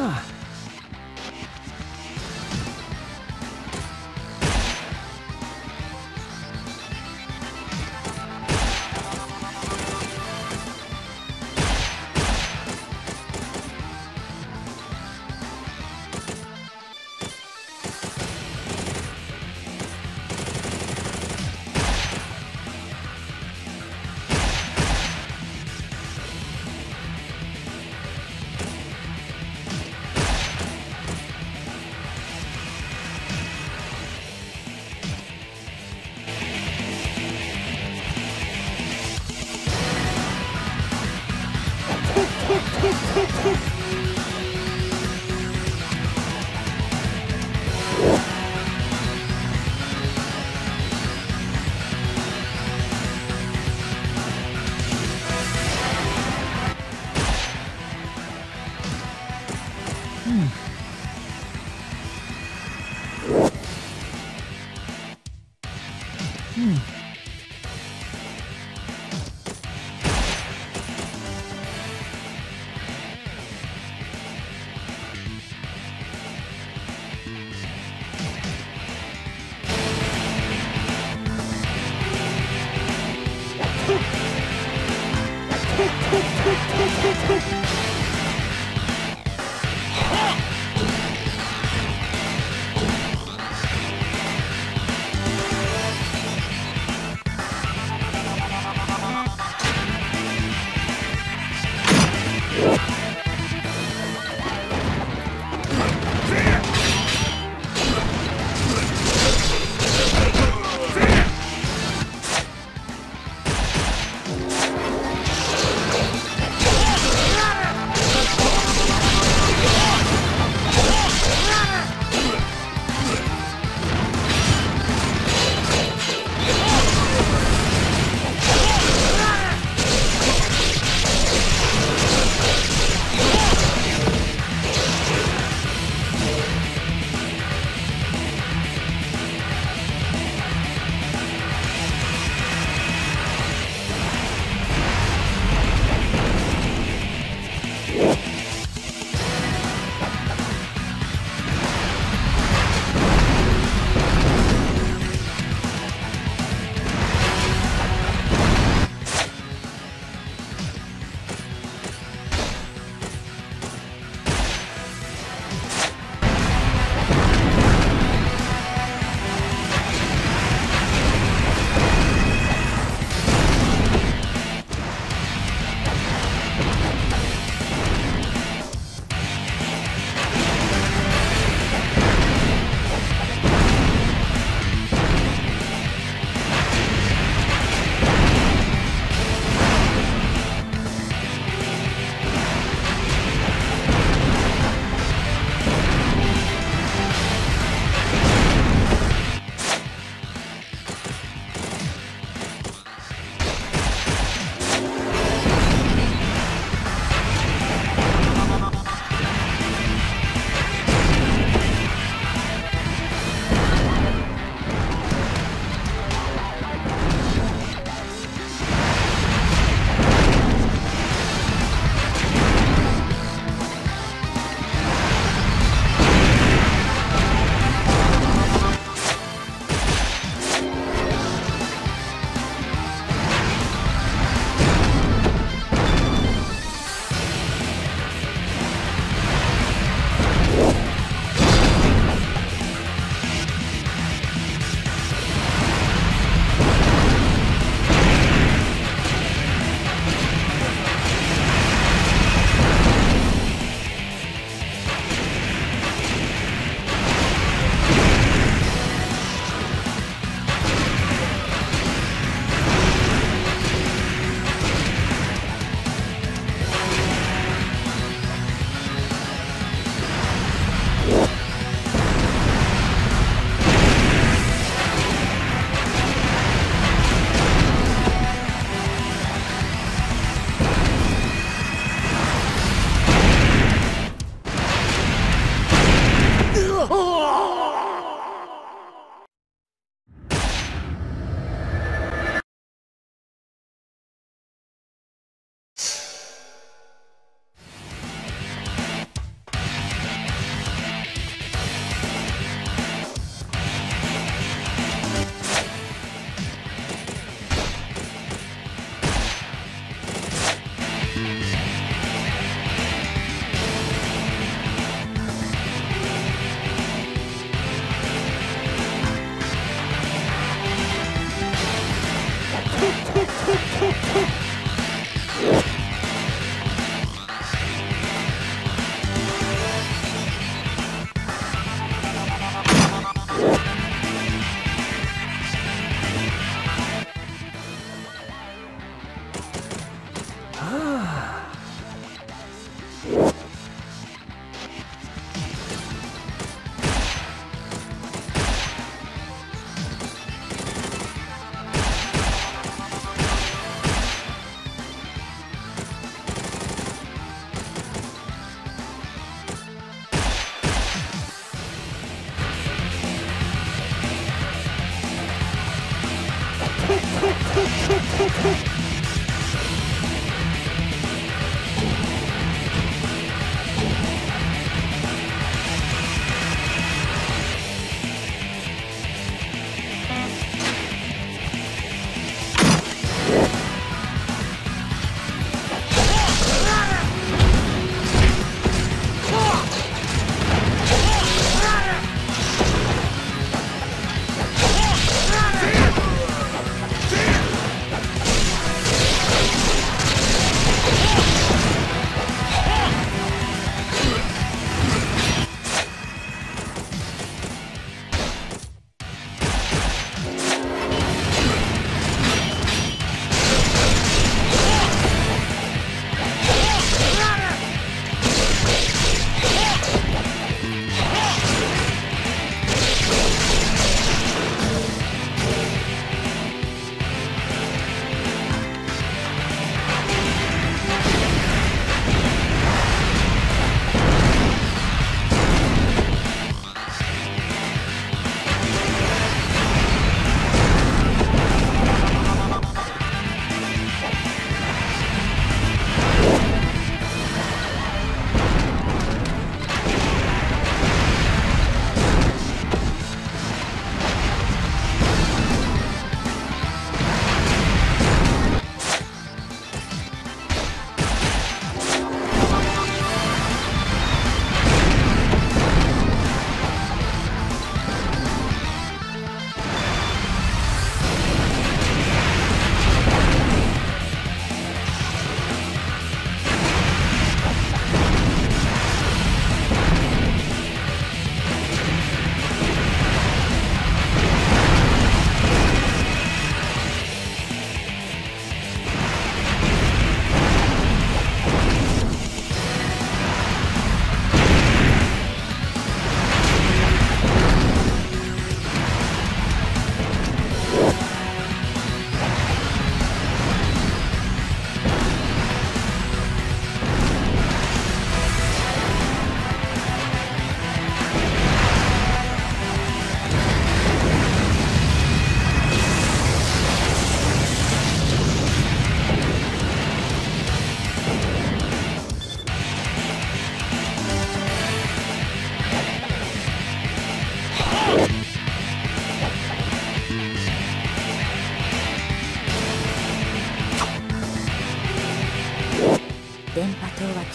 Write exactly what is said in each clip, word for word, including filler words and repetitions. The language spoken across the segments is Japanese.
ああ。Huh!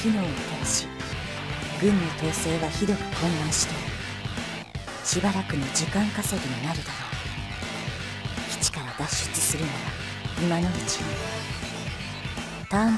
機能を停止し、軍の統制はひどく混乱している。しばらくの時間稼ぎになるだろう。基地から脱出するなら今のうちに。ターン